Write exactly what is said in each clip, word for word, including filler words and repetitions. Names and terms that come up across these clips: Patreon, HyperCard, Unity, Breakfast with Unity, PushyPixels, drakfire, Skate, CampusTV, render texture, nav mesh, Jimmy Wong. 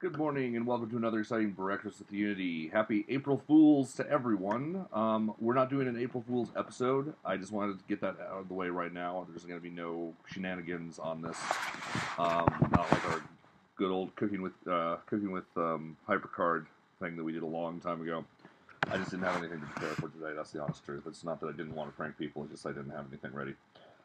Good morning and welcome to another exciting Breakfast with Unity. Happy April Fools to everyone. Um, we're not doing an April Fools episode. I just wanted to get that out of the way right now. There's going to be no shenanigans on this. Um, not like our good old cooking with uh, cooking with um, HyperCard thing that we did a long time ago. I just didn't have anything to prepare for today. That's the honest truth. It's not that I didn't want to prank people. It's just I didn't have anything ready.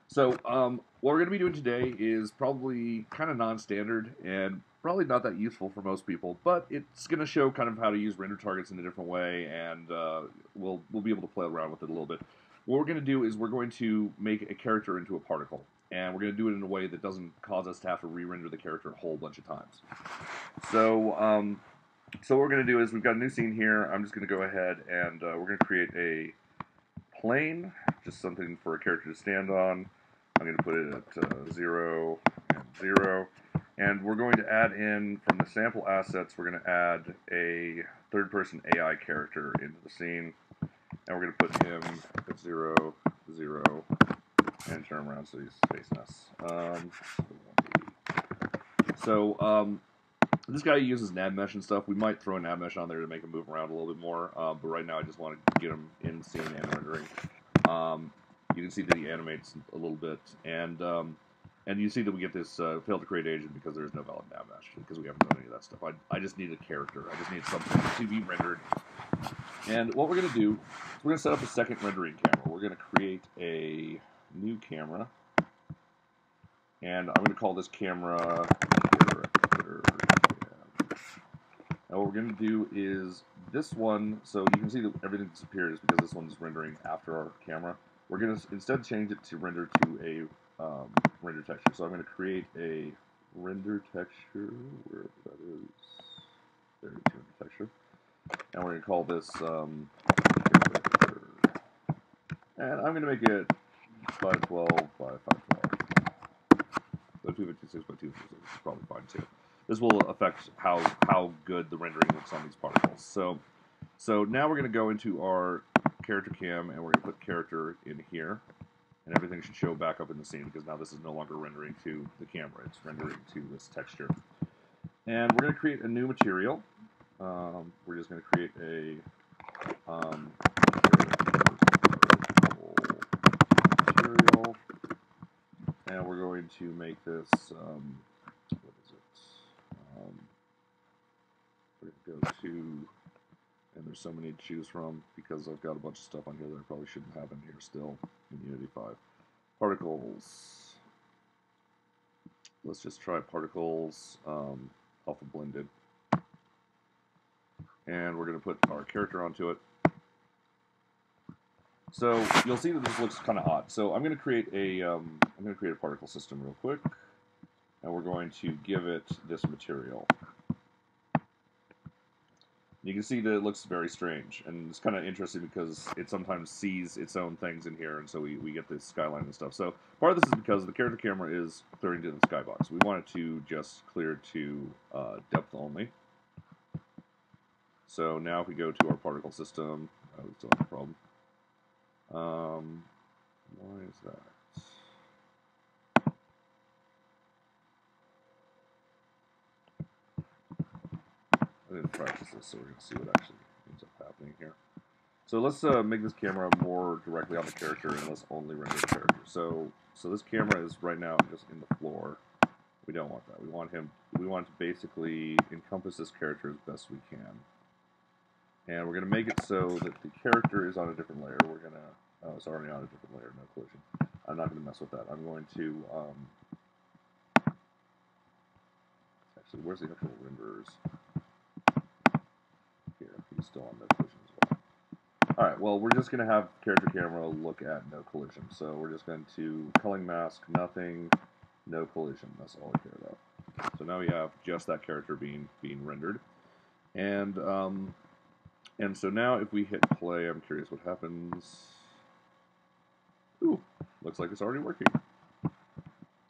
So um, what we're going to be doing today is probably kind of non-standard and probably not that useful for most people, but it's going to show kind of how to use render targets in a different way, and uh, we'll we'll be able to play around with it a little bit. What we're going to do is we're going to make a character into a particle, and we're going to do it in a way that doesn't cause us to have to re-render the character a whole bunch of times. So um, so what we're going to do is we've got a new scene here. I'm just going to go ahead and uh, we're going to create a plane, just something for a character to stand on. I'm going to put it at uh, zero and zero, and we're going to add in from the sample assets. We're going to add a third-person A I character into the scene, and we're going to put him at zero zero and turn him around so he's facing us. Um, so um, this guy uses nav mesh and stuff. We might throw a nav mesh on there to make him move around a little bit more, uh, but right now I just want to get him in scene and rendering. Um, You can see that he animates a little bit, and um, and you see that we get this uh, fail to create agent because there's no valid nav mesh, because we haven't done any of that stuff. I, I just need a character. I just need something to be rendered. And what we're going to do is we're going to set up a second rendering camera. We're going to create a new camera, and I'm going to call this camera Character. Now what we're going to do is this one, so you can see that everything disappeared is because this one's rendering after our camera. We're going to instead change it to render to a um, render texture. So I'm going to create a render texture, wherever that is, there it is, render texture. And we're going to call this, um, and I'm going to make it five twelve by five twelve. So two fifty-six by two fifty-six is probably fine too. This will affect how, how good the rendering looks on these particles. So, so now we're going to go into our character cam, and we're going to put character in here, and everything should show back up in the scene, because now this is no longer rendering to the camera, it's rendering to this texture. And we're going to create a new material. Um, we're just going to create a um, material, and we're going to make this, um, what is it, um, we're going to go to, and there's so many to choose from because I've got a bunch of stuff on here that I probably shouldn't have in here still in Unity five. Particles. Let's just try particles um, alpha blended. And we're going to put our character onto it. So you'll see that this looks kind of odd. So I'm going to create a um, I'm going to create a particle system real quick, and we're going to give it this material. You can see that it looks very strange, and it's kind of interesting because it sometimes sees its own things in here, and so we, we get this skyline and stuff. So part of this is because the character camera is clearing to the skybox. We want it to just clear to uh, depth only. So now if we go to our particle system, oh, we still have a problem. Um, why is that? I'm going to practice this so we're going to see what actually ends up happening here. So let's uh, make this camera more directly on the character, and let's only render the character. So, so this camera is right now just in the floor. We don't want that. We want him. We want to basically encompass this character as best we can. And we're going to make it so that the character is on a different layer. We're going to. Oh, it's already on a different layer. No collision. I'm not going to mess with that. I'm going to. Um, actually, where's the actual renderers? Still on no collision as well. Alright, well, we're just going to have character camera look at no collision. So we're just going to culling mask, nothing, no collision. That's all I care about. So now we have just that character being being rendered. And um, and so now if we hit play, I'm curious what happens. Ooh, looks like it's already working.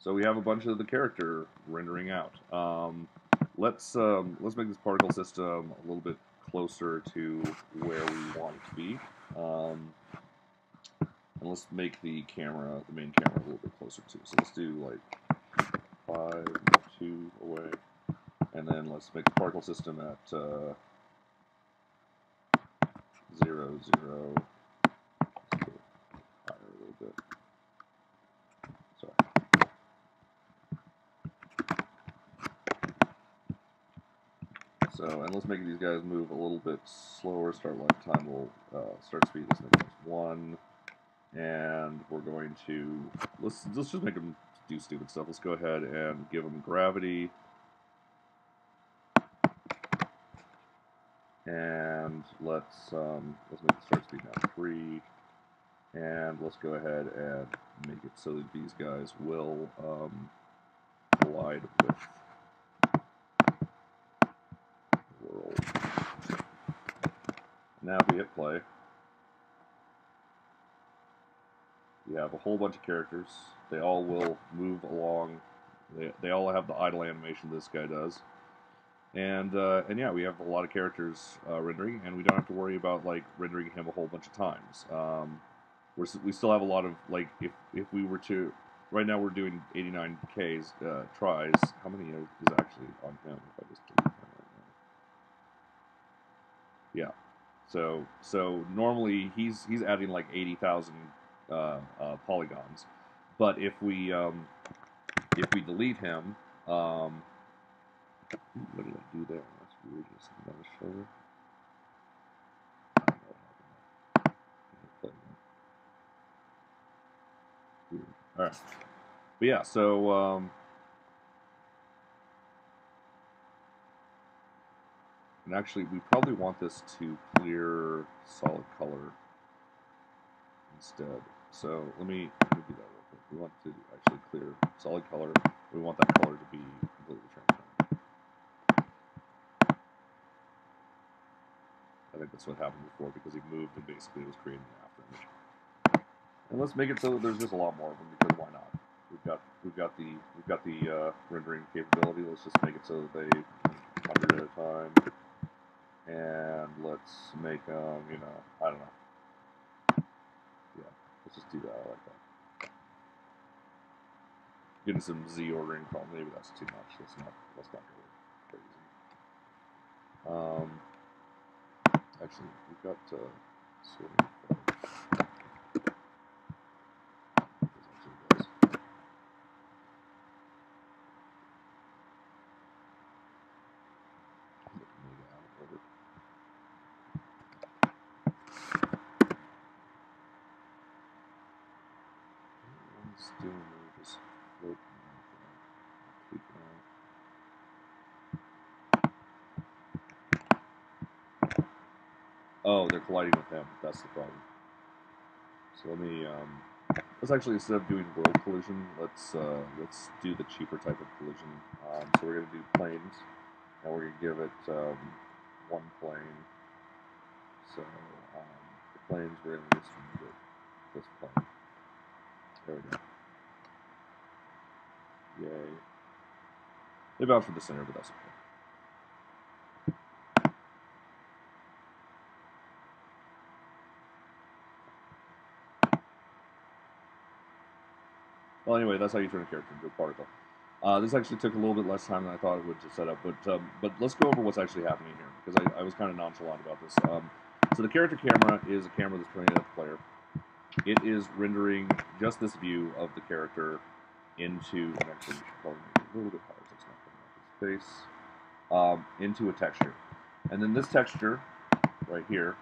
So we have a bunch of the character rendering out. Um, let's um, let's make this particle system a little bit closer to where we want it to be, um, and let's make the camera, the main camera, a little bit closer too. So let's do like five, two away, and then let's make the particle system at uh, zero, zero. Let's get higher a little bit. Sorry. So, and let's make these guys move a little bit slower. Start lifetime will uh, start speed. Let's make it one, and we're going to let's let's just make them do stupid stuff. Let's go ahead and give them gravity. And let's um, let's make the start speed now three, and let's go ahead and make it so that these guys will um, collide with the world. Now if we hit play, you have a whole bunch of characters. They all will move along. They they all have the idle animation this guy does. And, uh, and yeah, we have a lot of characters uh, rendering, and we don't have to worry about, like, rendering him a whole bunch of times. Um, we're, we still have a lot of, like, if, if we were to, right now we're doing eighty-nine K's, uh, tries. How many is actually on him? If I just delete him right now. Yeah. So, so normally he's, he's adding, like, eighty thousand uh, uh, polygons. But if we, um, if we delete him, um... what did I do there? That's weird. Just another shoulder. I don't know what happened. Weird. Alright. But yeah, so, um. And actually, we probably want this to clear solid color instead. So let me, let me do that real quick. We want to actually clear solid color. We want that color to be completely transparent. I think that's what happened before, because he moved and basically was creating an after image. And let's make it so that there's just a lot more of them, because why not? We've got we've got the we've got the uh, rendering capability. Let's just make it so that they come at a time. And let's make um you know I don't know. Yeah, let's just do that. I like that. Getting some Z ordering problem. Maybe that's too much. That's not that's not really crazy. Um. Actually, we've got uh, sorting for this. Let's do this float. Oh, they're colliding with him. That's the problem. So let me, um, let's actually, instead of doing world collision, let's, uh, let's do the cheaper type of collision. Um, so we're going to do planes, and we're going to give it, um, one plane. So, um, the planes, we're going to just move it this plane. There we go. Yay. They bounce for the center, but that's okay. Well, anyway, that's how you turn a character into a particle. Uh, this actually took a little bit less time than I thought it would to set up, but um, but let's go over what's actually happening here, because I, I was kind of nonchalant about this. Um, so the character camera is a camera that's pointed at the player. It is rendering just this view of the character into, and actually, we should probably make it a little bit higher, so it's not coming up his face, um, into a texture. And then this texture right here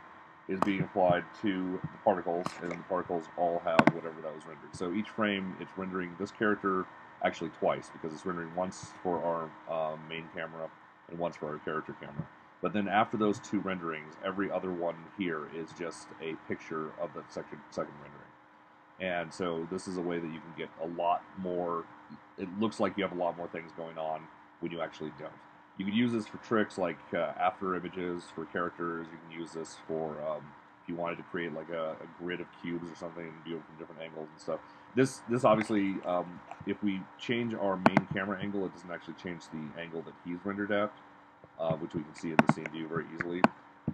is being applied to the particles, and the particles all have whatever that was rendered. So each frame, it's rendering this character actually twice, because it's rendering once for our um, main camera and once for our character camera. But then after those two renderings, every other one here is just a picture of that second, second rendering. And so this is a way that you can get a lot more, it looks like you have a lot more things going on when you actually don't. You can use this for tricks like uh, after images for characters. You can use this for um, if you wanted to create like a, a grid of cubes or something and view it from different angles and stuff. This this obviously, um, if we change our main camera angle, it doesn't actually change the angle that he's rendered at, uh, which we can see in the scene view very easily.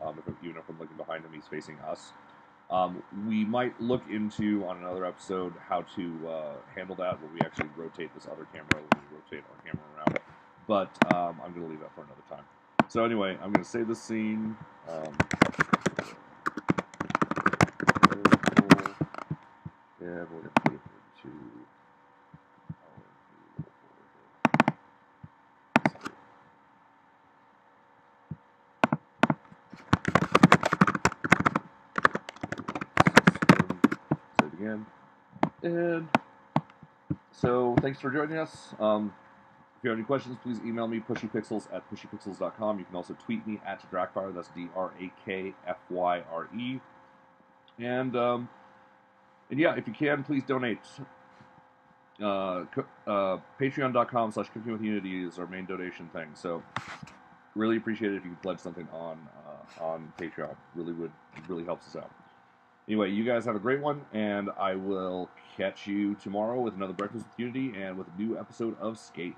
Um, if, even if I'm looking behind him, he's facing us. Um, we might look into, on another episode, how to uh, handle that, where we actually rotate this other camera, where we rotate our camera around. but um, I'm going to leave that for another time. So anyway, I'm going to save the scene. Um, save again. And so thanks for joining us. Um, If you have any questions, please email me, pushypixels at pushypixels dot com. You can also tweet me at drakfire, that's D R A K F Y R E. And, um, and yeah, if you can, please donate. Uh, uh, Patreon dot com slash cooking with Unity is our main donation thing, so really appreciate it if you could pledge something on, uh, on Patreon. Really would, really helps us out. Anyway, you guys have a great one, and I will catch you tomorrow with another Breakfast with Unity and with a new episode of Skate.